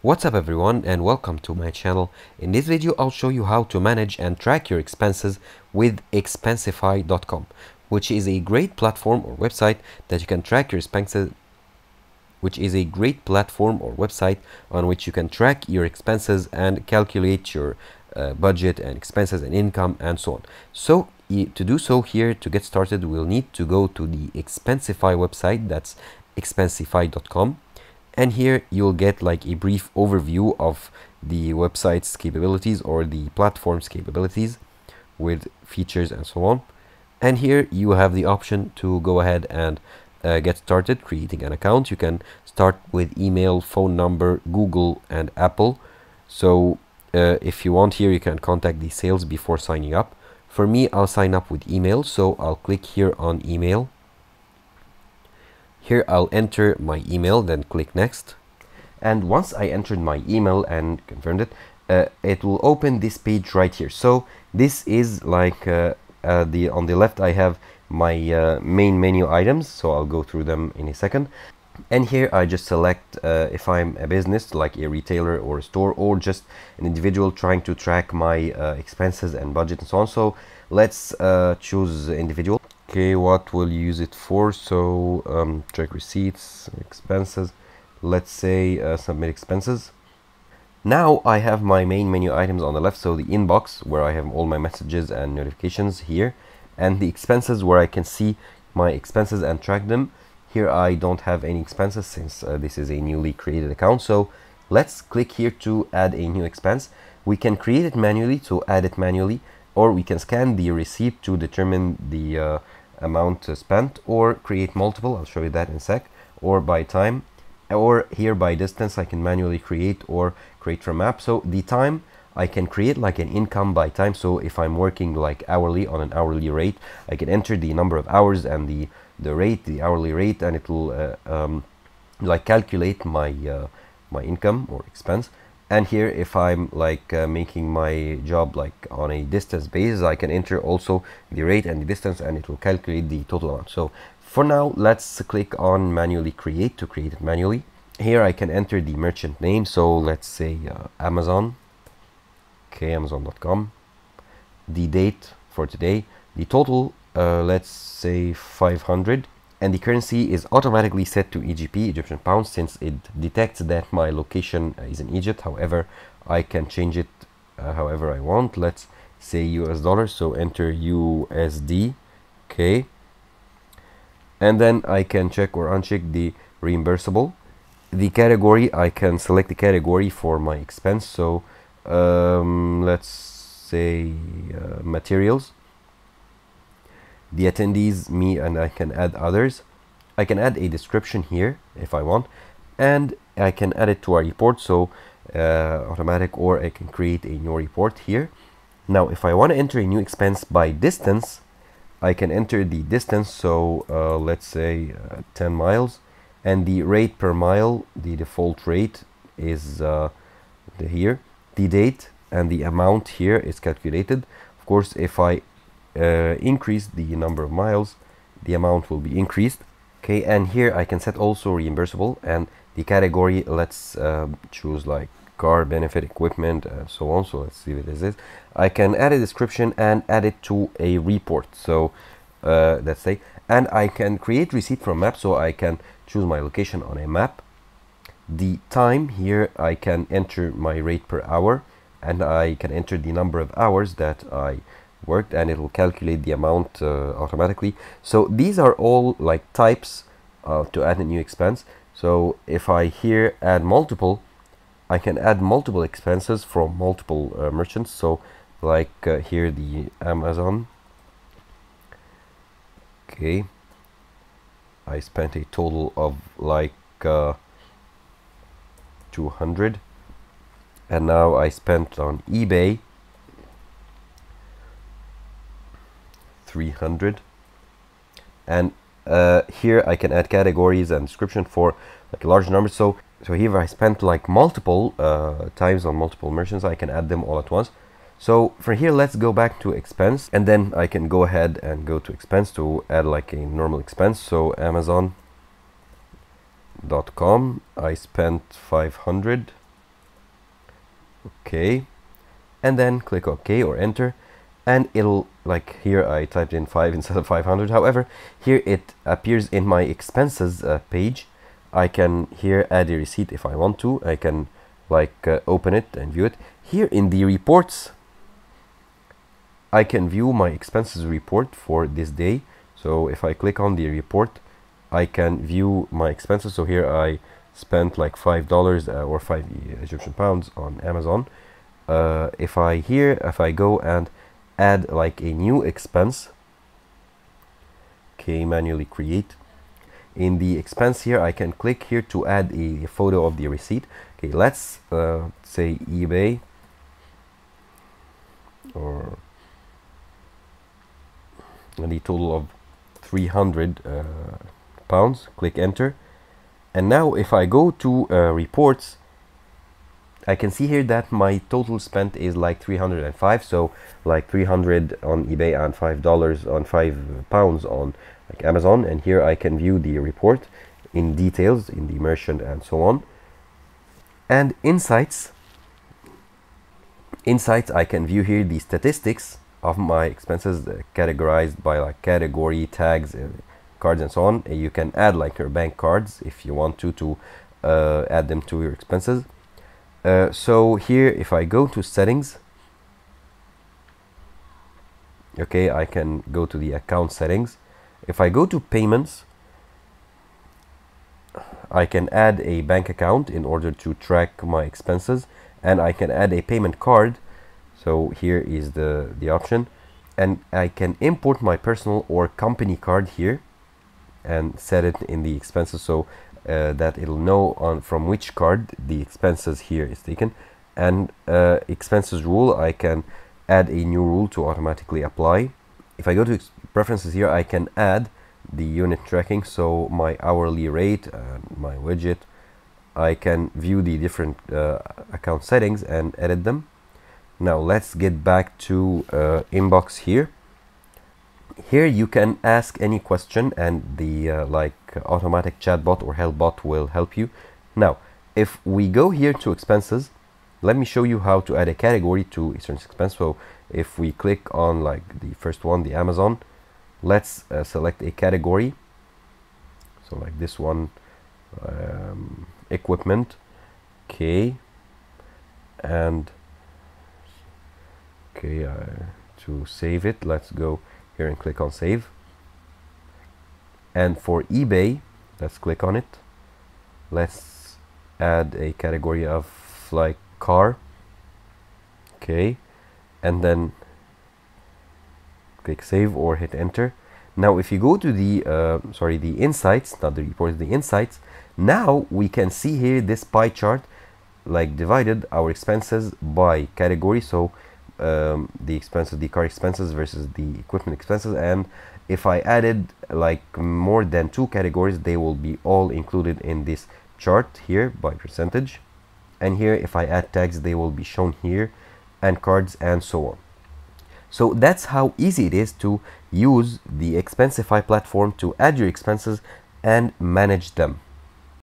What's up everyone, and welcome to my channel. In this video I'll show you how to manage and track your expenses with Expensify.com, which is a great platform or website that you can track your expenses and calculate your budget and expenses and income and so on. So to do so, here to get started we'll need to go to the Expensify website, that's Expensify.com. And here you'll get like a brief overview of the website's capabilities or the platform's capabilities with features and so on. And here you have the option to go ahead and get started creating an account. You can start with email, phone number, Google and Apple. So if you want, here you can contact the sales before signing up. For me, I'll sign up with email, so I'll click here on email. Here I'll enter my email, then click next. And once I entered my email and confirmed it, it will open this page right here. So this is like on the left I have my main menu items, so I'll go through them in a second. And here I just select if I'm a business like a retailer or a store or just an individual trying to track my expenses and budget and so on. So let's choose individual. Okay, what will you use it for? So track receipts, expenses, let's say submit expenses. Now I have my main menu items on the left, so the inbox where I have all my messages and notifications here, and the expenses where I can see my expenses and track them. Here I don't have any expenses since this is a newly created account, so let's click here to add a new expense. We can create it manually, so add it manually, or we can scan the receipt to determine the amount spent, or create multiple, I'll show you that in a sec, or by time, or here by distance I can manually create or create from app. So the time I can create like an income by time, so if I'm working like hourly on an hourly rate, I can enter the number of hours and the rate, the hourly rate, and it will like calculate my my income or expense. And here if I'm like making my job like on a distance basis, I can enter also the rate and the distance and it will calculate the total amount. So for now let's click on manually create to create it manually. Here I can enter the merchant name, so let's say Amazon. Okay, Amazon.com. The date for today, the total let's say 500, and the currency is automatically set to EGP, Egyptian pound, since it detects that my location is in Egypt. However, I can change it however I want. Let's say US dollars, so enter USD. Okay, and then I can check or uncheck the reimbursable. The category, I can select the category for my expense, so let's say materials. The attendees, me, and I can add others. I can add a description here if I want, and I can add it to a report, so automatic, or I can create a new report here. Now if I want to enter a new expense by distance, I can enter the distance, so let's say 10 miles, and the rate per mile, the default rate is here. The date and the amount here is calculated. Of course, if I increase the number of miles, the amount will be increased. Okay, and here I can set also reimbursable, and the category, let's choose like car, benefit, equipment, and so on. So let's see what this is. I can add a description and add it to a report, so that's it. And I can create receipt from map, so I can choose my location on a map. The time, here I can enter my rate per hour, and I can enter the number of hours that I worked, and it will calculate the amount automatically. So these are all like types to add a new expense. So if I here add multiple, I can add multiple expenses from multiple merchants. So like here the Amazon. Okay, I spent a total of like 200, and now I spent on eBay 300, and here I can add categories and description for like a large number. So here I spent like multiple times on multiple merchants. I can add them all at once. So for here, let's go back to expense, and then I can go ahead and go to expense to add like a normal expense. So Amazon.com, I spent 500, okay, and then click OK or enter, and it'll, like here I typed in 5 instead of 500. However, here it appears in my expenses page. I can here add a receipt if I want to. I can like open it and view it. Here in the reports, I can view my expenses report for this day. So if I click on the report, I can view my expenses. So here I spent like $5 or 5 Egyptian pounds on Amazon. If I go and add like a new expense, okay, manually create, in the expense here I can click here to add a photo of the receipt. Okay, let's say eBay, or the total of 300 pounds. Click enter, and now if I go to reports, I can see here that my total spent is like 305. So like 300 on eBay and $5 on £5 on like Amazon. And here I can view the report in details, in the merchant and so on. And insights, I can view here the statistics of my expenses categorized by like category, tags, cards and so on. You can add like your bank cards if you want to add them to your expenses. So here if I go to settings, okay, I can go to the account settings. If I go to payments, I can add a bank account in order to track my expenses, and I can add a payment card. So here is the option, and I can import my personal or company card here and set it in the expenses, so that it'll know on from which card the expenses here is taken. And expenses rule, I can add a new rule to automatically apply. If I go to preferences here, I can add the unit tracking, so my hourly rate and my widget. I can view the different account settings and edit them. Now let's get back to inbox here. Here you can ask any question, and the like automatic chatbot or help bot will help you. Now if we go here to expenses, let me show you how to add a category to a certain expense. So if we click on like the first one, the Amazon, let's select a category. So like this one, equipment, okay, and okay, to save it, let's go here and click on save. And for eBay, let's click on it. Let's add a category of like car, okay, and then click save or hit enter. Now if you go to the the insights, not the report, the insights, now we can see here this pie chart like divided our expenses by category. So the expenses, the car expenses versus the equipment expenses, and if I added like more than two categories, they will be all included in this chart here by percentage. And here if I add tags, they will be shown here, and cards and so on. So that's how easy it is to use the Expensify platform to add your expenses and manage them.